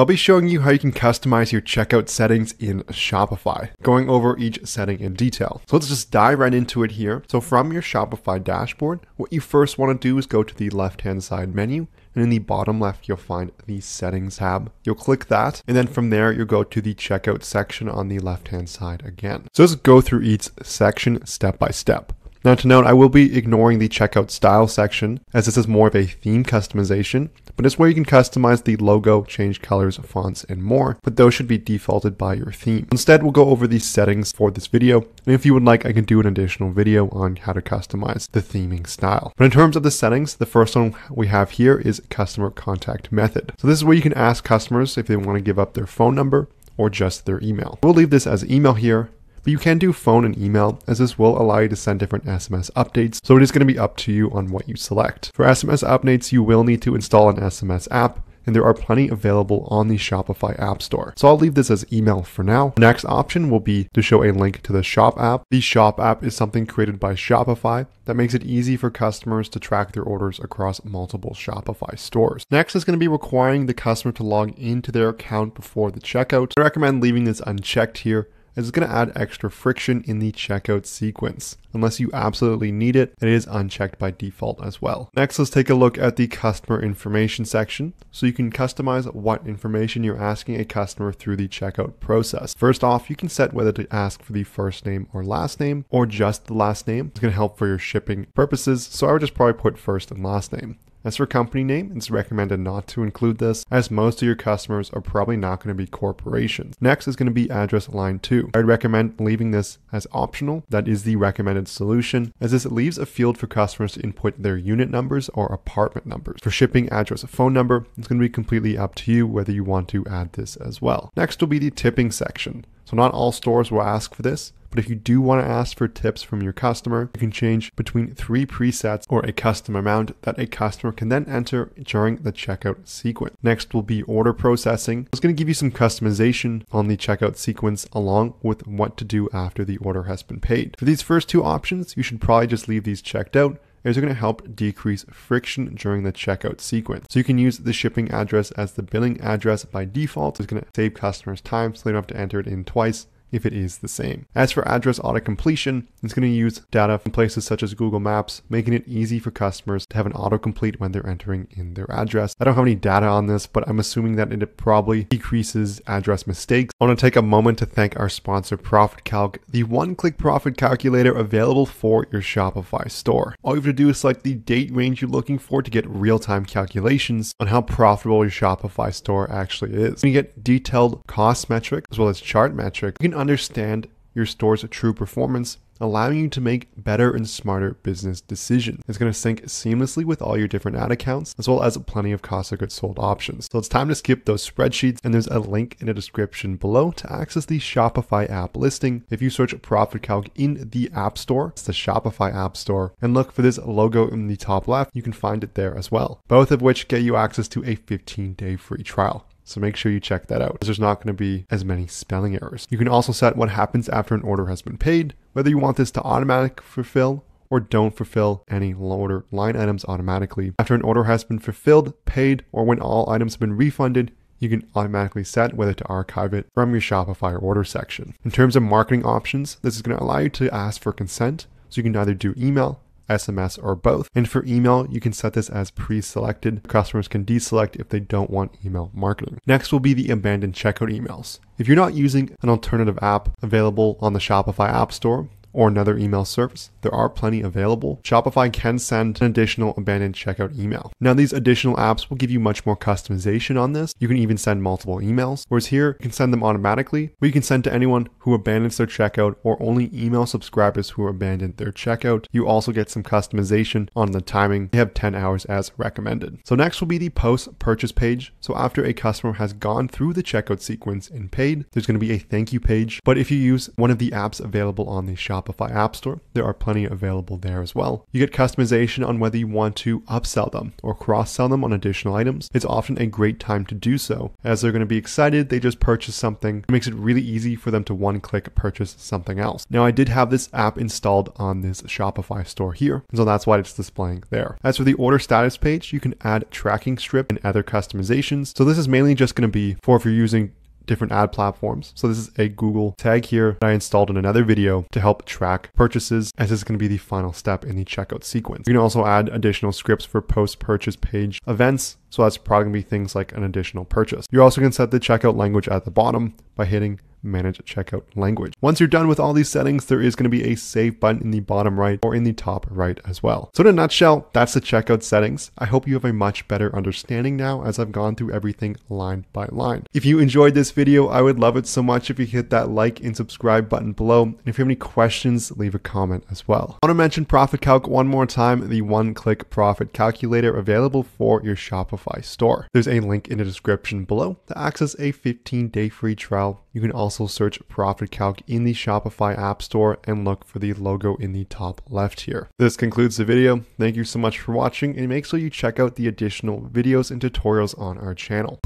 I'll be showing you how you can customize your checkout settings in Shopify, going over each setting in detail. So let's just dive right into it here. So from your Shopify dashboard, what you first want to do is go to the left-hand side menu, and in the bottom left, you'll find the settings tab. You'll click that, and then from there, you'll go to the checkout section on the left-hand side again. So let's go through each section step by step. Now to note, I will be ignoring the checkout style section as this is more of a theme customization, but it's where you can customize the logo, change colors, fonts, and more, but those should be defaulted by your theme. Instead, we'll go over the settings for this video, and if you would like, I can do an additional video on how to customize the theming style. But in terms of the settings, the first one we have here is customer contact method. So this is where you can ask customers if they want to give up their phone number or just their email. We'll leave this as email here, but you can do phone and email as this will allow you to send different SMS updates. So it is going to be up to you on what you select. For SMS updates, you will need to install an SMS app, and there are plenty available on the Shopify App Store. So I'll leave this as email for now. The next option will be to show a link to the Shop app. The Shop app is something created by Shopify that makes it easy for customers to track their orders across multiple Shopify stores. Next is going to be requiring the customer to log into their account before the checkout. I recommend leaving this unchecked here, as it's going to add extra friction in the checkout sequence. Unless you absolutely need it, it is unchecked by default as well. Next, let's take a look at the customer information section. So you can customize what information you're asking a customer through the checkout process. First off, you can set whether to ask for the first name or last name, or just the last name. It's going to help for your shipping purposes, so I would just probably put first and last name. As for company name, it's recommended not to include this, as most of your customers are probably not going to be corporations. Next is going to be address line 2. I'd recommend leaving this as optional. That is the recommended solution, as this leaves a field for customers to input their unit numbers or apartment numbers. For shipping address, phone number, it's going to be completely up to you whether you want to add this as well. Next will be the tipping section. So not all stores will ask for this, but if you do want to ask for tips from your customer, you can change between 3 presets or a custom amount that a customer can then enter during the checkout sequence. Next will be order processing. It's going to give you some customization on the checkout sequence along with what to do after the order has been paid. For these first two options, you should probably just leave these checked out, as they're going to help decrease friction during the checkout sequence. So you can use the shipping address as the billing address by default. It's going to save customers time so they don't have to enter it in twice if it is the same. As for address auto completion, it's going to use data from places such as Google Maps, making it easy for customers to have an autocomplete when they're entering in their address. I don't have any data on this, but I'm assuming that it probably decreases address mistakes. I want to take a moment to thank our sponsor, ProfitCalc, the one-click profit calculator available for your Shopify store. All you have to do is select the date range you're looking for to get real-time calculations on how profitable your Shopify store actually is. You get detailed cost metrics as well as chart metrics. You can understand your store's true performance, allowing you to make better and smarter business decisions. It's going to sync seamlessly with all your different ad accounts, as well as plenty of cost of goods sold options. So it's time to skip those spreadsheets, and there's a link in the description below to access the Shopify app listing. If you search ProfitCalc in the App Store, it's the Shopify App Store, and look for this logo in the top left, you can find it there as well, both of which get you access to a 15-day free trial. So make sure you check that out, as there's not going to be as many spelling errors. You can also set what happens after an order has been paid, whether you want this to automatic fulfill or don't fulfill any order line items automatically. After an order has been fulfilled, paid, or when all items have been refunded, you can automatically set whether to archive it from your Shopify order section. In terms of marketing options, this is going to allow you to ask for consent, so you can either do email, SMS, or both. And for email, you can set this as pre-selected. Customers can deselect if they don't want email marketing. Next will be the abandoned checkout emails. If you're not using an alternative app available on the Shopify App Store or another email service, there are plenty available. Shopify can send an additional abandoned checkout email. Now these additional apps will give you much more customization on this. You can even send multiple emails, whereas here you can send them automatically, but you can send to anyone who abandons their checkout or only email subscribers who abandoned their checkout. You also get some customization on the timing. They have 10 hours as recommended. So next will be the post-purchase page. So after a customer has gone through the checkout sequence and paid, there's going to be a thank you page. But if you use one of the apps available on the Shopify Shopify App Store. There are plenty available there as well. You get customization on whether you want to upsell them or cross-sell them on additional items. It's often a great time to do so, as they're going to be excited they just purchased something. It makes it really easy for them to one-click purchase something else. Now, I did have this app installed on this Shopify store here, and so that's why it's displaying there. As for the order status page, you can add tracking strip and other customizations. So this is mainly just going to be for if you're using different ad platforms. So this is a Google tag here that I installed in another video to help track purchases, as this is going to be the final step in the checkout sequence. You can also add additional scripts for post-purchase page events. So that's probably going to be things like an additional purchase. You also can set the checkout language at the bottom by hitting manage checkout language. Once you're done with all these settings, there is going to be a save button in the bottom right or in the top right as well. So in a nutshell, that's the checkout settings. I hope you have a much better understanding now as I've gone through everything line by line. If you enjoyed this video, I would love it so much if you hit that like and subscribe button below. And if you have any questions, leave a comment as well. I want to mention ProfitCalc one more time, the one-click profit calculator available for your Shopify store. There's a link in the description below to access a 15-day free trial. You can also search ProfitCalc in the Shopify App Store and look for the logo in the top left here. This concludes the video. Thank you so much for watching, and make sure you check out the additional videos and tutorials on our channel.